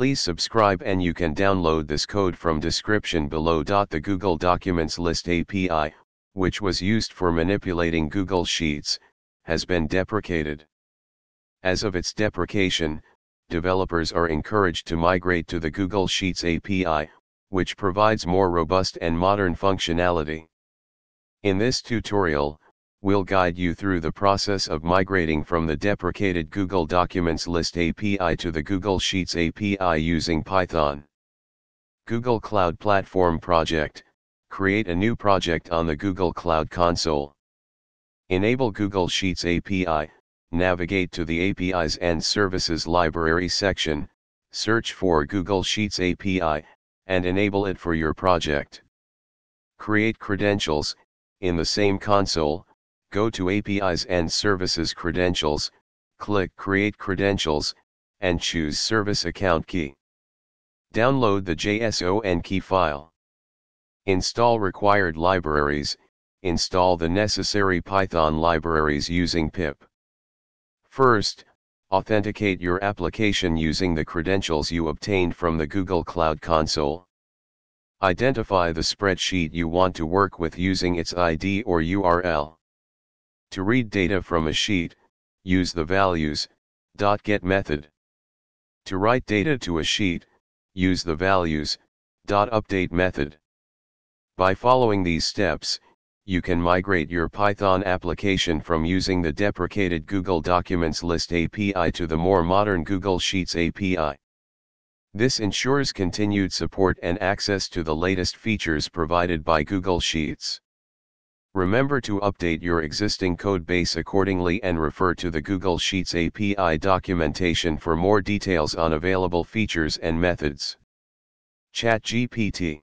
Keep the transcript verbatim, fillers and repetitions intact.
Please subscribe, and you can download this code from description below. The Google Documents List A P I, which was used for manipulating Google Sheets, has been deprecated. As of its deprecation, developers are encouraged to migrate to the Google Sheets A P I, which provides more robust and modern functionality. In this tutorial, we'll guide you through the process of migrating from the deprecated Google Documents List A P I to the Google Sheets A P I using Python. Google Cloud Platform project. Create a new project on the Google Cloud Console. Enable Google Sheets A P I, navigate to the A P Is and Services Library section, search for Google Sheets A P I, and enable it for your project. Create credentials. In the same console, go to A P Is and Services Credentials, click Create Credentials, and choose Service Account Key. Download the JSON key file. Install required libraries, install the necessary Python libraries using pip. First, authenticate your application using the credentials you obtained from the Google Cloud Console. Identify the spreadsheet you want to work with using its I D or U R L. To read data from a sheet, use the values dot get method. To write data to a sheet, use the values dot update method. By following these steps, you can migrate your Python application from using the deprecated Google Documents List A P I to the more modern Google Sheets A P I. This ensures continued support and access to the latest features provided by Google Sheets. Remember to update your existing code base accordingly and refer to the Google Sheets A P I documentation for more details on available features and methods. ChatGPT.